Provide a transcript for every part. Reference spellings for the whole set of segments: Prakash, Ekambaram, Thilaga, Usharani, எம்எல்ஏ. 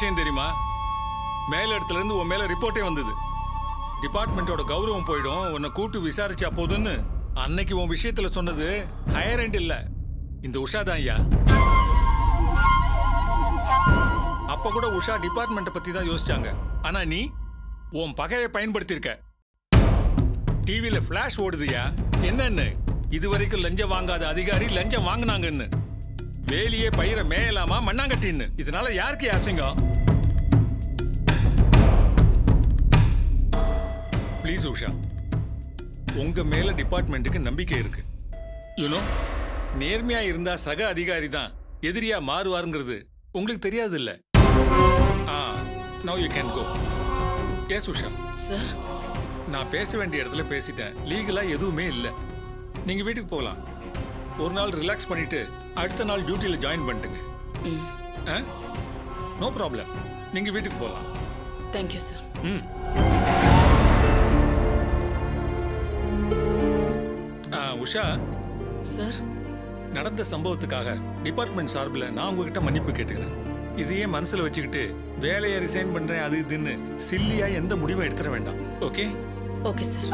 விஷயம் தெரியுமா? மேல் இடத்துல இருந்து உன் மேல ரிப்போர்ட்டே வந்தது. டிபார்ட்மெண்ட்டோட கௌரவம் போயிடும், உன்னை கூப்பிட்டு விசாரிச்சா போதுன்னு அன்னைக்கு உன் விஷயத்துல சொன்னது ஹையர் எண்ட் இல்ல, இந்த உஷா தான் ஐயா. அப்ப கூட உஷா டிபார்ட்மெண்ட்டை பத்தி தான் யோசிச்சாங்க. ஆனா நீ உன் பகையை பயன்படுத்தியிருக்க. டிவியில பிளாஷ் ஓடுதுயா, என்னன்னு இது வரைக்கும் லஞ்சம் வாங்காத அதிகாரி லஞ்சம் வாங்கினாங்கன்னு, வேலியே பயிரை மேயலாமா மண்ணாங்கட்டின்னு. இதனால யாருக்கு அசிங்கம்? ப்ளீஸ் உஷா, உங்க மேல டிபார்ட்மெண்ட்டுக்கு நம்பிக்கை இருக்கு. யூனோ, நேர்மையா இருந்தா சக அதிகாரி தான் எதிரியா மாறுவாருங்கிறது உங்களுக்கு தெரியாது இல்ல? Now you can go. Yes Usha. Sir, நான் பேச வேண்டிய இடத்துல பேசிட்டேன். லீகலா எதுவுமே இல்லை, நீங்க வீட்டுக்கு போகலாம். ஒரு நாள் ரிலாக்ஸ் பண்ணிட்டு அடுத்த நாள் டியூட்டியில் ஜாயின் பண்ணிட்டுங்க. நோ ப்ராப்ளம், நீங்கள் வீட்டுக்கு போகலாம். Thank you sir. ம், உஷா சார், நடந்த சம்பவத்துக்காக டிபார்ட்மெண்ட் சார்பில் நான் உங்ககிட்ட மன்னிப்பு கேட்டுக்கிறேன். இதையே மனசில் வச்சுக்கிட்டு வேலையை ரிசைன் பண்ணுறேன் அது இதுன்னு சில்லியாக எந்த முடிவும் எடுத்துட வேண்டாம். ஓகே? Okay sir.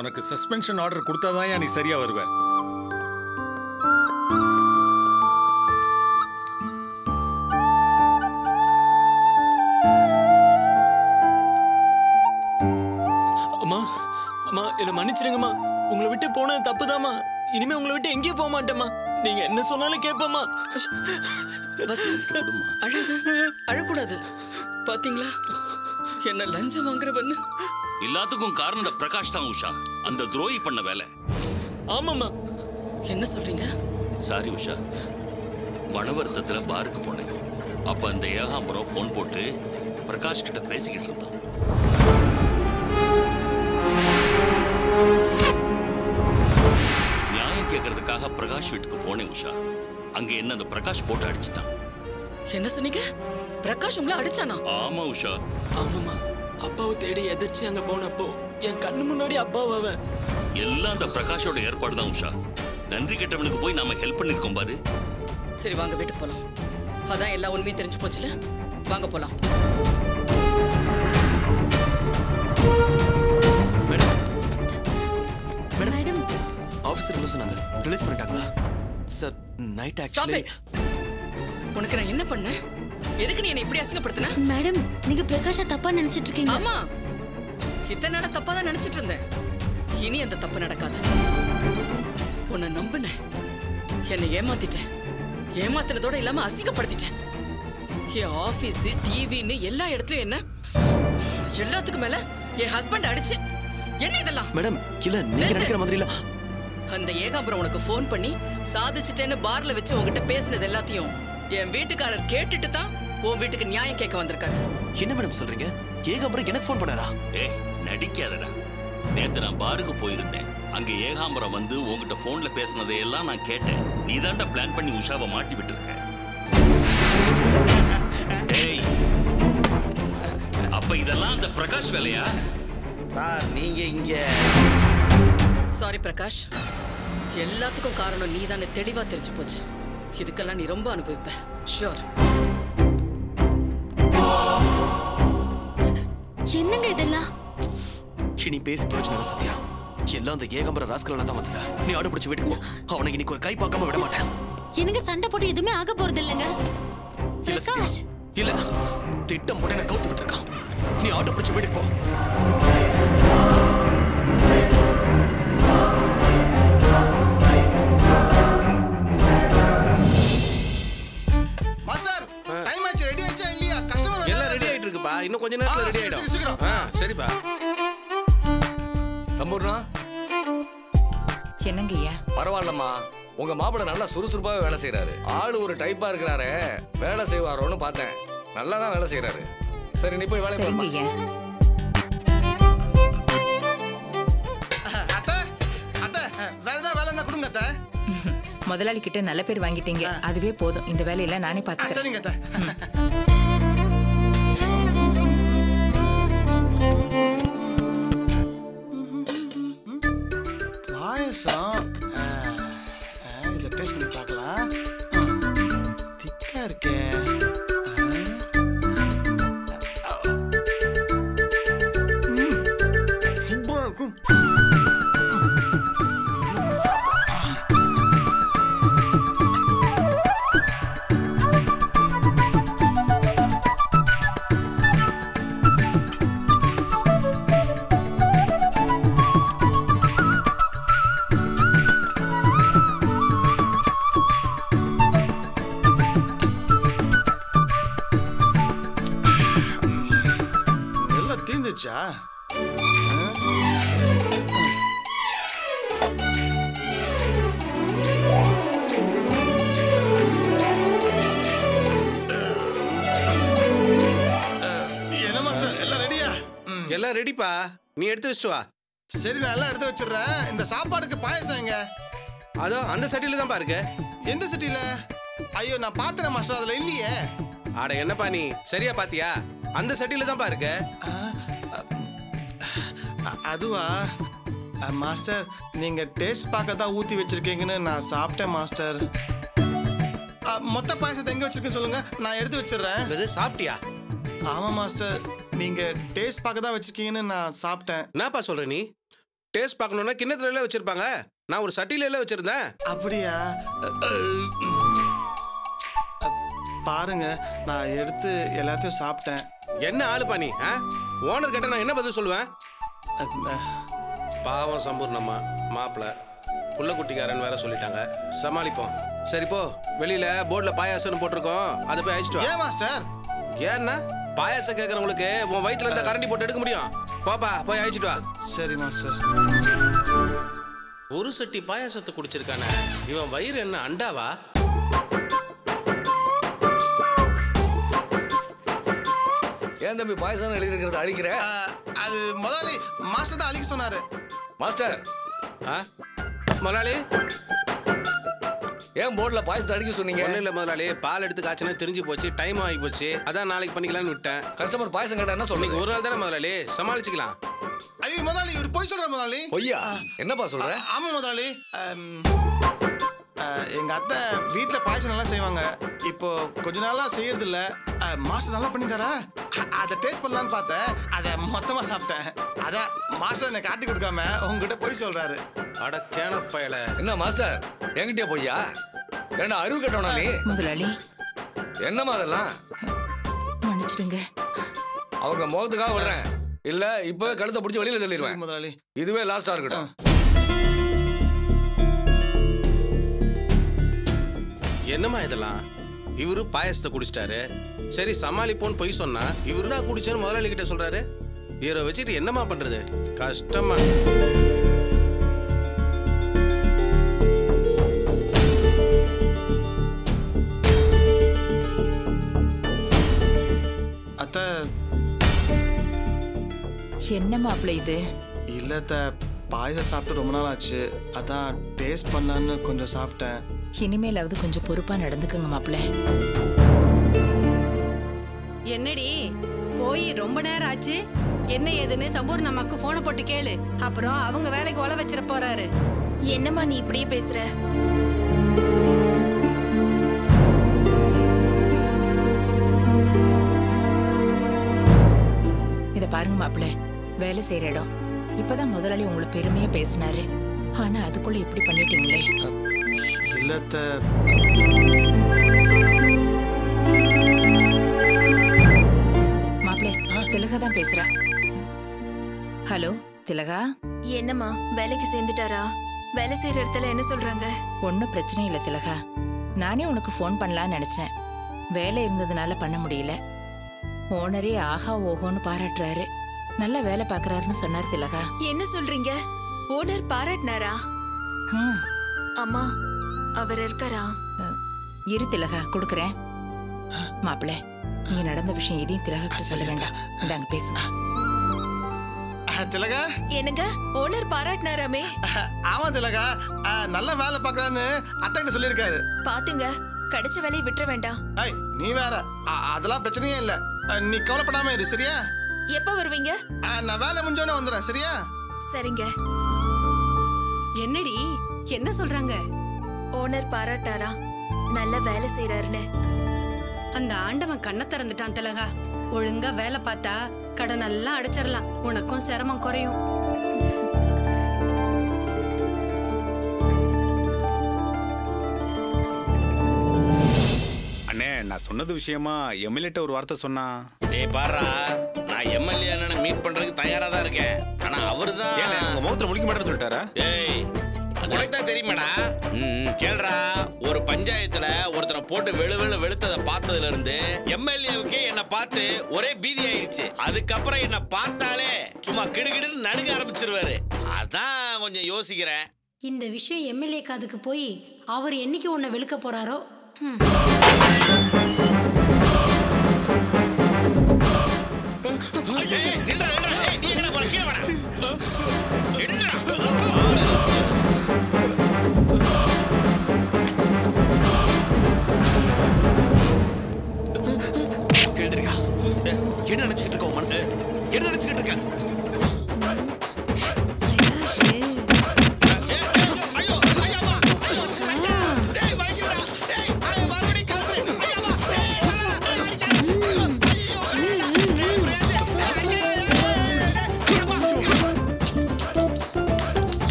உனக்கு சஸ்பென்ஷன் ஆர்டர் கொடுத்தாதான் நீ சரியா வருவ. அம்மா, அம்மா என்ன மன்னிச்சிருங்கம்மா. உங்களை விட்டு போனது தப்புதாம்மா. இனிமே உங்களை விட்டு எங்கேயும் போக மாட்டேம்மா. நீங்க என்ன சொன்னாலும் கேட்பம்மா. அழக்கூடாது பாத்தீங்களா, என்ன லஞ்சம் வாங்குறவன்னு. எல்லாத்துக்கும் காரணம் அந்த பிரகாஷ் தான் உஷா, அந்த துரோகி பண்ண வேலை. ஆமாம்மா. என்ன சொல்றீங்க? சாரி உஷா, மனவருத்தத்தில் பாருக்கு போனேன். அப்போ அந்த ஏகாம்பரம் ஃபோன் போட்டு பிரகாஷ் கிட்ட பேசிக்கிட்டு இருந்தான். நியாயம் கேட்கறதுக்காக பிரகாஷ் வீட்டுக்கு போனேன் உஷா. அங்கே என்ன அந்த பிரகாஷ் போட்டு அடிச்சுட்டான். என்ன சொன்னீங்க? பிரகாஷ் உங்களை அடிச்சானா? ஆமா உஷா. ஆமாம்மா, அப்பாவை தேடி எதிர்ச்சி அங்க போனப்போ என் கண்ணு முன்னாடி அப்பாவன். எல்லாம் அந்த பிரகாஷோட ஏற்பாடு தான் உஷா. நன்றி கெட்டவனுக்கு போய் நாம ஹெல்ப் பண்ணிருக்கோம் பாரு. சரி வாங்க, வீட்டுக்கு போலாம். அதான் எல்லா உண்மையும் தெரிஞ்சு போச்சுல, வாங்க போலாம். மேடம், மேடம் ஆபீசர் என்ன சொன்னாங்க? ரிலீஸ் பண்ணிட்டாங்களா சார்? நைட் ஆக்சுவலி உனக்கு நான் என்ன பண்ணேன்? எதுக்கு நீ என்ன இப்படி அசிங்கப்படுத்தின? மேடம், நீங்க பிரகாஷா தப்பா நினைச்சிட்டு இருக்கீங்க. ஆமா, இத்தனை நாளா தப்பா தான் நினைச்சிட்டு இருந்தேன். இனி அந்த தப்பு நடக்காது. உன்னை நம்பினேன், என்னை ஏமாத்திட்டேன். ஏமாத்தினதோட இல்லாம அசிங்கப்படுத்திட்டேன். என் ஆபீஸ், டிவின்னு எல்லா இடத்துலயும் என்ன, எல்லாத்துக்கும் மேல என் ஹஸ்பண்ட் அடிச்சு என்ன இதெல்லாம்? மேடம் கிள நீங்க நினைக்கிற மாதிரி இல்ல. அந்த ஏகாம்பரம் உனக்கு போன் பண்ணி சாதிச்சிட்டேன்னு பார்ல வச்சு உங்ககிட்ட பேசினது எல்லாத்தையும் என் வீட்டுக்காரர் கேட்டுட்டு தான் உன் வீட்டுக்கு நியாயம் கேட்க வந்திருக்காரு. என்ன மேடம் சொல்றீங்க? ஏகாம்பரம் எனக்கு ஃபோன் பண்ணாரா? ஏய் நடிக்காதடா. நேத்து நான் பாருக்கு போயிருந்தேன். அங்க ஏகாம்பரம் வந்து உங்ககிட்ட ஃபோன்ல பேசினதை எல்லாம் நான் கேட்டேன். நீ தாண்டா பிளான் பண்ணி உஷாவை மாட்டி விட்டுருக்க. ஏய், அப்ப இதெல்லாம் அந்த பிரகாஷ் வேலையா? சார் நீங்க இங்க. சாரி பிரகாஷ், எல்லாத்துக்கும் காரணம் நீ தானே, தெளிவா தெரிஞ்சு போச்சு. இதுக்கெல்லாம் நீ ரொம்ப அனுபவிப்ப. ஷூர். என்னங்க இதெல்லாம்? சினி பேசி பிரச்சனை இல்ல சத்யா. எல்லாம் அந்த ஏகாம்பர ராஸ்கலனா தான் வந்ததா. நீ ஆடு பிடிச்சு வீட்டுக்கு போ. அவனை இன்னைக்கு ஒரு கை பார்க்காம விட மாட்டேன். என்னங்க சண்டை போட்டு எதுமே ஆக போறது இல்லங்க. பிரகாஷ் இல்ல திட்டம் போட்டு என்ன கவுத்து விட்டுருக்கான். நீ ஆடு பிடிச்சு வீட்டுக்கு போ. இன்னும் கொஞ்ச நேரத்துல ரெடி ஆயிடும். சீக்கிரம். சரிப்பா. சம்பூர்ணா. என்னங்கய்யா? பரவாயில்லம்மா, உங்க மாப்பிள நல்லா சுறுசுறுப்பாவே வேலை செய்யறாரு. ஆளு ஒரு டைப்பா இருக்கிறாரு, வேலை செய்வாரோன்னு பார்த்தேன். நல்லா தான் வேலை செய்யறாரு. சரி நீ போய் வேலை பாருங்க. சரிங்கய்யா. அத்தை, அத்தை வேற ஏதாவது வேலை இருந்தா கொடுங்க அத்தை. முதலாளி கிட்ட நல்ல பேர் வாங்கிட்டீங்க, அதுவே போதும். இந்த வேலையில நானே பார்த்துக்கிறேன். சரிங்க அத்தை. இதை டேஸ்ட் பண்ணி பார்க்கலாம். இருக்கும். எல்லாம் ரெடிப்பா, நீ எடுத்து வச்சுட்டு வா. சரி, நான் எல்லாம் எடுத்து வச்சிடுறேன். இந்த சாப்பாடுக்கு பாயசம் எங்க? அதோ அந்த சட்டியில தான் பாருங்க. எந்த சட்டியில? ஐயோ, நான் பாத்திரம் மாஸ்டர் அதுல இல்லையே. ஆட என்னப்பா, நீ சரியா பாத்தியா? அந்த சட்டியில தான் பாருங்க. அதுவா மாஸ்டர், நீங்க டேஸ்ட் பார்க்க தான் ஊத்தி வச்சிருக்கீங்கன்னு நான் சாப்பிட்டேன் மாஸ்டர். மொத்த பாயசத்தை எங்க வச்சிருக்கேன்னு சொல்லுங்க, நான் எடுத்து வச்சிடுறேன். சாப்பிட்டியா? ஆமா மாஸ்டர், நீங்க டேஸ்ட் பார்க்க தான் வச்சிருக்கீங்கன்னு நான் சாப்பிட்டேன். என்னப்பா சொல்ற நீ? டேஸ்ட் பார்க்கணும்னா கிண்ணத்துல எல்லாம் வச்சிருப்பாங்க, நான் ஒரு சட்டியில எல்லாம் வச்சிருந்தேன். அப்படியா? பாருங்க, நான் எடுத்து எல்லாத்தையும் சாப்பிட்டேன். என்ன ஆளுப்பா நீ? ஓனர் கிட்ட நான் என்ன பதில் சொல்லுவேன்? பாவம் சம்பூர்ணம்மா மாப்பிள்ள புள்ளக்குட்டிக்காரன் வேற சொல்லிட்டாங்க, சமாளிப்போம். சரி போ, வெளியில போர்டுல பாயாசம்னு போட்டிருக்கோம், அதை போய் அழிச்சிட்டு. ஏன் மாஸ்டர்? ஏன்னா பாயாசம் கேட்கறவங்களுக்கு உன் வயிற்றுல இருந்தா கரண்டி போட்டு எடுக்க முடியும். பாப்பா போய் அழிச்சிட்டு வா. சரி மாஸ்டர். ஒரு சட்டி பாயாசத்தை குடிச்சிருக்கானே, இவன் வயிறு என்ன அண்டாவா? ஏன் தம்பி பாயாசம் எழுதிருக்கிறத அழிக்கிற? அது முதலாளி மாஸ்டர் தான் அழிக்க சொன்னாரு. மாஸ்டர் முதலாளி, ஏன் போர்ட்ல பாயசத்தை அடிக்க சொன்னீங்க? இல்லை முதலாளி, பால் எடுத்து காய்ச்சினா தெரிஞ்சு போச்சு, டைம் ஆகி போச்சு, அதான் நாளைக்கு பண்ணிக்கலாம்னு விட்டேன். கஸ்டமர் பாயசம் கேட்டா என்ன சொன்னீங்க? ஒரு நாள் தானே முதலாளி, சமாளிச்சுக்கலாம். ஐயோ முதலாளி, இவர் போய் சொல்ற முதலாளி. பொய்யா? என்னப்பா சொல்ற? ஆமா முதலாளி, எங்க அத்தை வீட்டுல பாயசம் நல்லா செய்வாங்க, இப்போ கொஞ்ச நாளா செய்யறது இல்ல. மாஸ்டர் நல்லா பண்ணி தரா, அதை டேஸ்ட் பண்ணலான்னு பார்த்தேன், அதை மொத்தமா சாப்பிட்டேன். அதான் மாஸ்டர் என்னை காட்டி கொடுக்காம உங்ககிட்ட போய் சொல்றாரு. அட கேன பயல, என்ன மாஸ்டர் என்கிட்டயே போய்யா? ஏன்னா அறிவு கட்டவனா நீ? முதலாளி என்னமா அதெல்லாம்? மன்னிச்சிடுங்க, அவங்க முகத்துக்காக விடுறேன், இல்ல இப்ப கழுத்தை பிடிச்சி வெளியில தள்ளிடுவேன். முதலாளி இதுவே லாஸ்டா இருக்கட்டும். என்னமா இதெல்லாம்? இவரு பாயசத்தை குடிச்சிட்டாரு, சரி சமாளிப்போன்னு போய் சொன்னா இவரு தான் குடிச்சேன்னு முதலாளி கிட்ட சொல்றாரு. இவரை வச்சுட்டு என்னமா பண்றது? கஷ்டமா. என்னம்மா அப்படி இது? இல்லத்த பாயசம் சாப்பிட்டு ரொம்ப நாள் ஆச்சு, அதான் டேஸ்ட் பண்ணலான்னு கொஞ்சம் சாப்பிட்டேன். இனிமேலாவது கொஞ்சம் பொறுப்பா நடந்துக்குங்க மாப்பிள்ள. என்னடி போய் ரொம்ப நேரம் ஆச்சு, என்ன ஏதுன்னு சம்பூர்ணம்மாக்கு போனை போட்டு கேளு, அப்புறம் அவங்க வேலைக்கு உல வச்சிட போறாரு. என்னம்மா நீ இப்படியே பேசுற? இத பாருங்க மாப்பிள்ள, வேலை செய்யற இடம். இப்பதான் முதலாளி உங்களை பெருமையா பேசினாரு, ஆனா அதுக்குள்ள இப்படி பண்ணிட்டீங்களே. இல்லத்த மாப்பிள்ளை, திலகா தான் பேசுறா. ஹலோ திலகா, என்னம்மா வேலைக்கு சேர்ந்துட்டாரா? வேலை செய்யற இடத்துல என்ன சொல்றாங்க? ஒன்னும் பிரச்சனை இல்ல திலகா, நானே உனக்கு போன் பண்ணலான்னு நினைச்சேன், வேலை இருந்ததுனால பண்ண முடியல. ஓனரே ஆஹா ஓஹோன்னு பாராட்டுறாரு, நல்லா வேலை பாக்குறாருன்னு சொன்னார் திலகா. என்ன சொல்றீங்க? ஓனர் பாராட்டினாரா? அம்மா அவர் இருக்காரா? இரு திலகா கொடுக்கறேன். மாப்பிள்ள இங்க நடந்த விஷயம் எதையும் திலகா சொல்ல வேண்டாம், இதாங்க பேசுங்க. திலகா என்னங்க ஓனர் பாராட்டினாராமே? ஆமா திலகா, நல்லா வேலை பாக்குறான்னு அத்தை சொல்லிருக்காரு. பாத்துங்க, கிடைச்ச வேலையை விட்டுற வேண்டாம். நீ வேற, அதெல்லாம் பிரச்சனையே இல்ல, நீ கவலைப்படாம இரு சரியா? எப்ப வருவீங்க? நான் வேலை முடிஞ்சோன்னு வந்துறேன் சரியா? சரிங்க. என்னடி என்ன சொல்றாங்க? ஓனர் பாராட்டாரா, நல்லா வேலை செய்யறாருன்னு. அந்த ஆண்டவன் கண்ணை திறந்துட்டான் திலகா, ஒழுங்கா வேலை பார்த்தா கடனெல்லாம் அடைச்சிடலாம், உனக்கும் சிரமம் குறையும். நான் சொன்னது விஷயமா எம்எல்ஏட்ட ஒரு வார்த்தை சொன்னா. டேய் பாறா, நான் எம்எல்ஏ அண்ணனை மீட் பண்றதுக்கு தயாரா தான் இருக்கேன். ஆனா அவர்தான் ஏலே உங்க மொத்தத்துல முடிக்க மாட்டேன்னு சொல்லிட்டாரா? ஏய் உனக்கு தான் தெரியுமாடா? கேளுடா, ஒரு பஞ்சாயத்துல ஒருத்தனை போட்டு வெளுவெளு வெளுத்ததை பார்த்ததுல இருந்து எம்எல்ஏவுக்கு என்ன பார்த்து ஒரே பீதி ஆயிடுச்சு. அதுக்கப்புறம் என்ன பார்த்தாலே சும்மா கிடுகிடுன்னு நடுங்க ஆரம்பிச்சிருவாரு. அதான் கொஞ்சம் யோசிக்கிறேன். இந்த விஷயம் எம்எல்ஏ காதுக்கு போய் அவர் என்னைக்கு உன்னை வெளுக்க போறாரோ. என்ன நினைச்சுக்கிட்டு இருக்க மனசு, என்ன நினைச்சுக்கிட்டு இருக்க?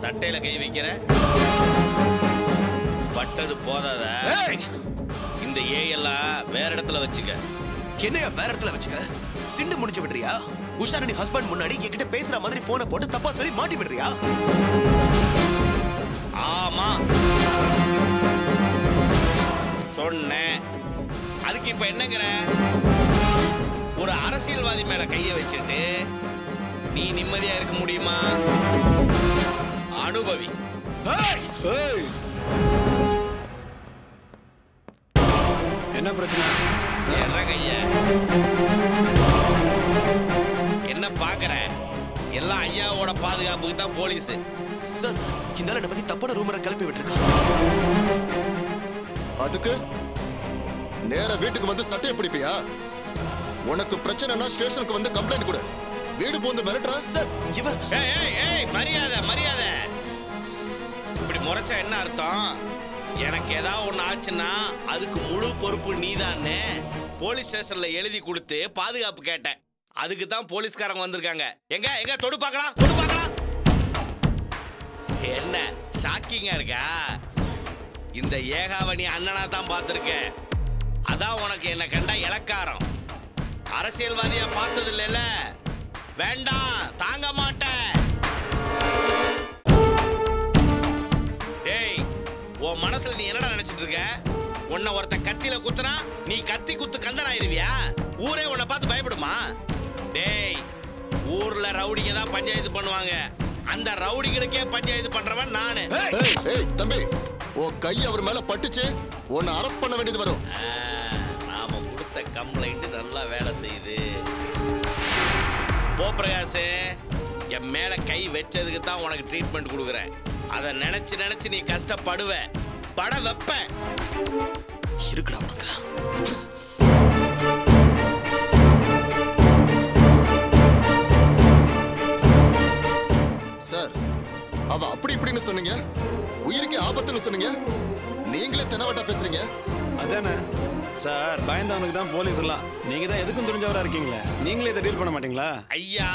சட்டையில கை வைக்கிற பட்டது போதாத இந்த ஏயெல்லாம் வேற இடத்துல வச்சுக்க. என்னையா வேற இடத்துல வச்சுக்க? சிண்டு முடிச்சு விடுறியா? உஷாரணி ஹஸ்பண்ட் முன்னாடி என்கிட்ட பேசுற மாதிரி போனை போட்டு தப்பா சொல்லி மாட்டி விடுறியா? ஆமா சொன்னேன். அதுக்கு இப்ப என்னங்கிற? ஒரு அரசியல்வாதி மேல கைய வச்சுட்டு நீ நிம்மதியா இருக்க முடியுமா? அனுபவி. என்ன பிரச்சனை? என்ன பாக்குற? எல்லாம் ஐயாவோட பாதுகாப்புக்கு தான் போலீஸ். சார், இந்த பத்தி தப்பான ரூமரை கிளப்பி விட்டுருக்கான். அதுக்கு நேர வீட்டுக்கு வந்து சட்டையை பிடிப்பியா? உனக்கு பிரச்சனைனா ஸ்டேஷனுக்கு வந்து கம்ப்ளைண்ட் கொடு. வீடு போந்து மிரட்டுறா சார் இவன். மரியாதை மரியாதை. இப்படி முறைச்சா என்ன அர்த்தம்? எனக்கு ஏதாவது ஒன்று ஆச்சுன்னா அதுக்கு முழு பொறுப்பு நீதான்னு போலீஸ் ஸ்டேஷன்ல எழுதி கொடுத்து பாதுகாப்பு கேட்டேன். அதுக்கு தான் போலீஸ்காரங்க வந்திருக்காங்க. எங்க எங்க தொடு பார்க்கலாம், தொடு பார்க்கலாம். என்ன ஷாக்கிங்கா இருக்கா? இந்த ஏகாவணி அண்ணனா தான் பார்த்துருக்கேன். அதான் உனக்கு என்ன கண்டா இலக்காரம். அரசியல்வாதியா பார்த்தது இல்லைல்ல? வேண்டாம், தாங்க மாட்டேன். டேய், உன் மனசுல நீ என்னடா நினைச்சிட்டு இருக்க? உன்னை ஒருத்த கத்தியில குத்துனா நீ கத்தி குத்து கந்தனாயிருவியா? ஊரே உன்னை பார்த்து பயப்படுமா? டேய், ஊர்ல ரவுடிங்க தான் பஞ்சாயத்து பண்ணுவாங்க. அந்த ரவுடிங்களுக்கே பஞ்சாயத்து பண்றவன் நானு. தம்பி, உன் கை அவர் மேல பட்டுச்சு, உன்னை அரெஸ்ட் பண்ண வேண்டியது வரும். நாம கொடுத்த கம்ப்ளைண்ட் நல்லா வேலை செய்யுது. போ பிரகாஷ், என் மேல கை வச்சதுக்கு தான் உனக்கு ட்ரீட்மெண்ட் கொடுக்குறேன். அதை நினைச்சு நினைச்சு நீ கஷ்டப்படுவ, பட வைப்ப. இருக்குடா உனக்கு. சார், அவ அப்படி இப்படின்னு சொன்னீங்க, உயிருக்கு ஆபத்துன்னு சொன்னீங்க, நீங்களே தெனவட்டா பேசுறீங்க. அதானே சார், பயந்தவனுக்கு தான் போலீஸ் எல்லாம். நீங்க தான் எதுக்கும் தெரிஞ்சவரா இருக்கீங்களே, நீங்களே இதை டீல் பண்ண மாட்டீங்களா? ஐயா,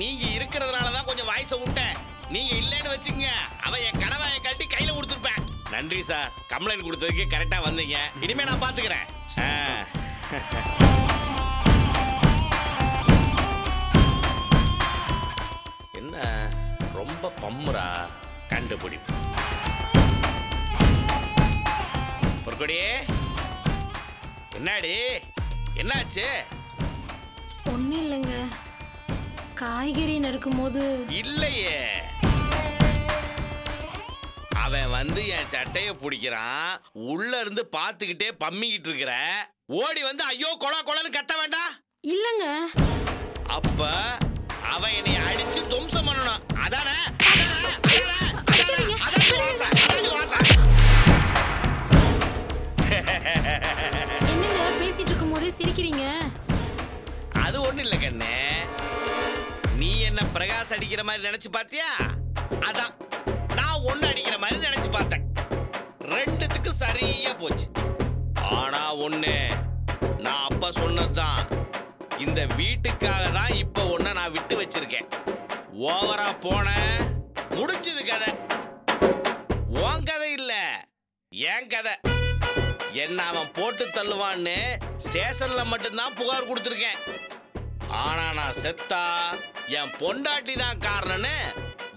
நீங்க இருக்கிறதுனாலதான் கொஞ்சம் வாய்ஸை விட்டேன். நீங்க இல்லைன்னு வச்சுக்கங்க, அவன் என் கனவாயை கட்டி கையில கொடுத்துருப்பேன். நன்றி சார், கம்ப்ளைண்ட் கொடுத்ததுக்கு கரெக்டா வந்தீங்க. இனிமே நான் பாத்துக்கிறேன். என்ன ரொம்ப பம்முரா? கண்டுபிடிப்பு பொறுக்கடியே. என்னாடி, என்னாச்சு? ஒண்ணு இல்லைங்க, காய்கறி நறுக்கும் போது. இல்லையே, அவன் வந்து என் சட்டைய பிடிக்கிறான். உள்ள இருந்து பாத்துக்கிட்டே பம்மிக்கிட்டு இருக்கிற ஓடி வந்து ஐயோ கொலை கொலைன்னு கத்த வேண்டாம். இல்லங்க, அப்ப அவன் என்னை அடிச்சு தும்சம் பண்ணணும். அதானே பேசிட்டு இருக்கும் போதே சிரிக்கிறீங்க. அது ஒண்ணு இல்ல கண்ணே, நீ என்ன பிரகாஷ் அடிக்கிற மாதிரி நினைச்சு பார்த்தியா? அதான் நான் ஒண்ணு அடிக்கிற மாதிரி நினைச்சு பார்த்தேன். ரெண்டுத்துக்கு சரியா போச்சு. ஆனா ஒண்ணு நான் அப்ப சொன்னதுதான். இந்த வீட்டுக்காக தான் இப்ப ஒன்ன நான் விட்டு வச்சிருக்கேன். ஓவரா போன முடிஞ்சது கதை. உன் கதை இல்ல, என் கதை. என்ன அவன் போட்டு தள்ளுவான்னு ஸ்டேஷன்ல மட்டும்தான் புகார் கொடுத்துருக்கேன். ஆனா நான் செத்தா என் பொண்டாட்டி தான் காரணம்னு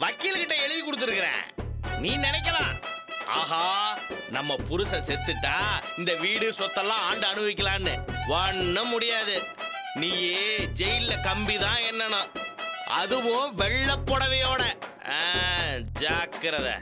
வக்கீல்கிட்ட எழுதி கொடுத்துருக்கிறேன். நீ நினைக்கலாம், ஆஹா நம்ம புருஷன் செத்துட்டா இந்த வீடு சொத்தெல்லாம் ஆண்டு அனுபவிக்கலான்னு. ஒன்னும் முடியாது. நீயே ஜெயில கம்பிதான் என்னன்னா, அதுவும் வெள்ள புடவையோட. ஜாக்கிரதை.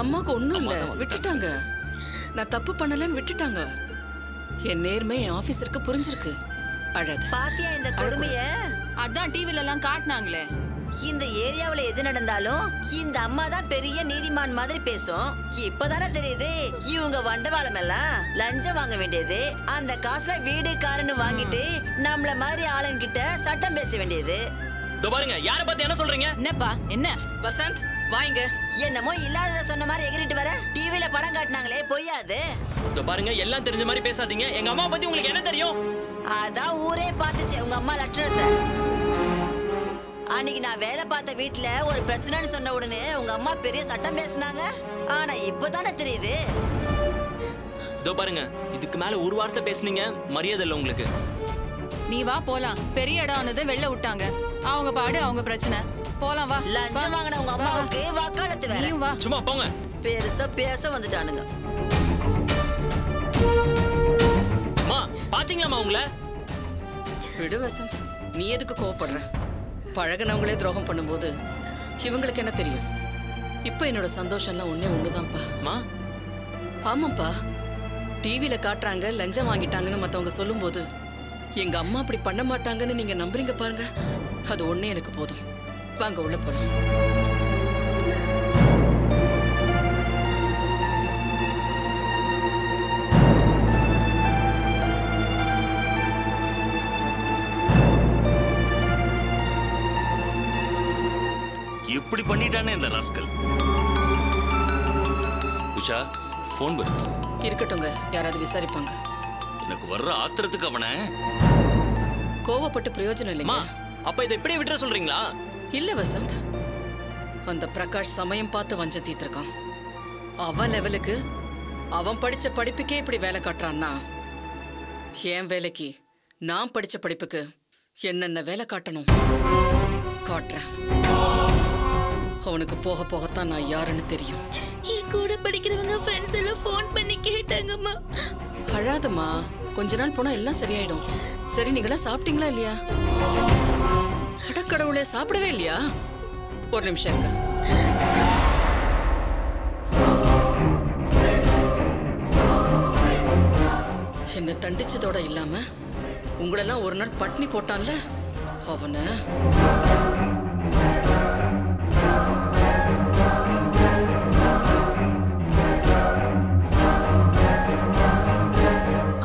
அம்மாக்கு ஒண்ணும் இல்ல, விட்டுட்டாங்க. நான் தப்பு பண்ணலன்னு விட்டுட்டாங்க. என் நேர்மை என் ஆபீசருக்கு புரிஞ்சிருக்கு. பாத்தியா இந்த கொடுமைய? அதான் டிவில எல்லாம் காட்டினாங்களே. இந்த ஏரியாவுல எது நடந்தாலும் இந்த அம்மா தான் பெரிய நீதிமான் மாதிரி பேசும். இப்பதானே தெரியுது, இவங்க வண்டவாளம் எல்லாம் லஞ்சம் வாங்க வேண்டியது, அந்த காசுல வீடு காருன்னு வாங்கிட்டு நம்மள மாதிரி ஆளுங்கிட்ட சட்டம் பேச வேண்டியது. பாருங்க, யார பத்தி என்ன சொல்றீங்க? என்னப்பா என்ன வசந்த், வாங்க. என்னமோ இல்லாத சொன்ன மாதிரி எகிரிட்டு வர. டிவில படம் காட்டினாங்களே, பொய்யாது. இதோ பாருங்க, எல்லாம் தெரிஞ்ச மாதிரி பேசாதீங்க. எங்க அம்மா பத்தி உங்களுக்கு என்ன தெரியும்? அதான் ஊரே பார்த்துச்சு உங்க அம்மா லட்சணத்தை. அன்னைக்கு நான் வேலை பார்த்த வீட்டுல ஒரு பிரச்சனைன்னு சொன்ன உடனே உங்க அம்மா பெரிய சட்டம் பேசினாங்க. ஆனா இப்பதானே தெரியுது. இதோ பாருங்க, இதுக்கு மேல ஒரு வார்த்தை பேசுனீங்க மரியாதை இல்லை உங்களுக்கு. நீ வா போலாம். பெரிய இடம்னது வெளில விட்டாங்க. அவங்க பாடு அவங்க பிரச்சனை. போலாம் வா. லஞ்சம் வாங்கின உங்க அம்மாவுக்கு வக்காலத்து வேற. நீ வா, சும்மா போங்க. பெருசா பேச வந்துட்டானுங்க. அம்மா பாத்தீங்களாமா உங்களை? விடு வசந்த், நீ எதுக்கு கோவப்படுற? பழகினவங்களே துரோகம் பண்ணும்போது இவங்களுக்கு என்ன தெரியும்? இப்ப என்னோட சந்தோஷம்லாம் ஒன்னே ஒண்ணுதான்ப்பா. அம்மா ஆமாப்பா, டிவியில காட்டுறாங்க லஞ்சம் வாங்கிட்டாங்கன்னு மத்தவங்க சொல்லும் போது எங்க அம்மா அப்படி பண்ண மாட்டாங்கன்னு நீங்க நம்புறீங்க பாருங்க, அது ஒண்ணே எனக்கு போதும். வாங்க உள்ள போலாம். இப்படி பண்ணிட்டானே இந்த ராஸ்கல். உஷா, போன் வருது. இருக்கட்டும்ங்க, யாராவது விசாரிப்பாங்க. எனக்கு வர்ற ஆத்திரத்துக்கு அவனை கோவப்பட்டு பிரயோஜனம் இல்லைமா. அப்ப இதை இப்படியே விட்டுற சொல்றீங்களா? இல்ல வசந்த், அந்த பிரகாஷ் சமயம் பார்த்து வஞ்ச தீர்த்திருக்கான். அவன் லெவலுக்கு அவன் படிச்ச படிப்புக்கே இப்படி வேலை காட்டுறான்னா, என் வேலைக்கு நான் படிச்ச படிப்புக்கு என்னென்ன வேலை காட்டணும் காட்டுறேன். அவனுக்கு போக போகத்தான் நான் யாருன்னு தெரியும். என் கூட படிக்கிறவங்க ஃப்ரெண்ட்ஸ் எல்லாம் ஃபோன் பண்ணி கேட்டாங்கம்மா. அழாதம்மா, கொஞ்ச நாள் போனா எல்லாம் சரியாயிடும். சரி, நீங்களா சாப்பிட்டீங்களா இல்லையா? கடவுளே, சாப்பிடவே இல்லையா? ஒரு நிமிஷம். என்ன தண்டிச்சதோட இல்லாம உங்களெல்லாம் ஒரு நாள் பட்னி போட்டான்ல அவன.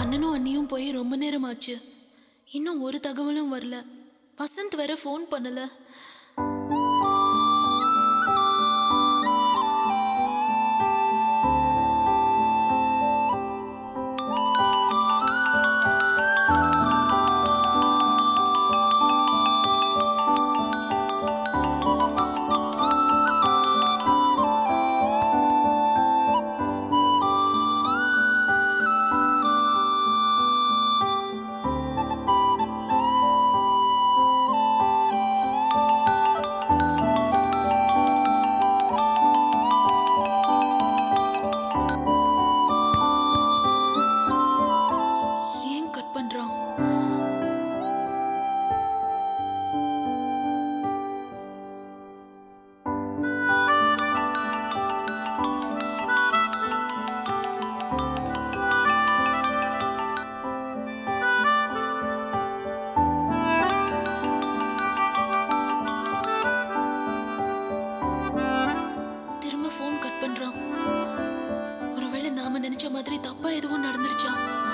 அண்ணனும் அண்ணியும் போய் ரொம்ப நேரம் ஆச்சு, இன்னும் ஒரு தகவலும் வரல. வசந்த் வேற ஃபோன் பண்ணல. மாதிரி தப்பா எதுவும் நடந்துருச்சா?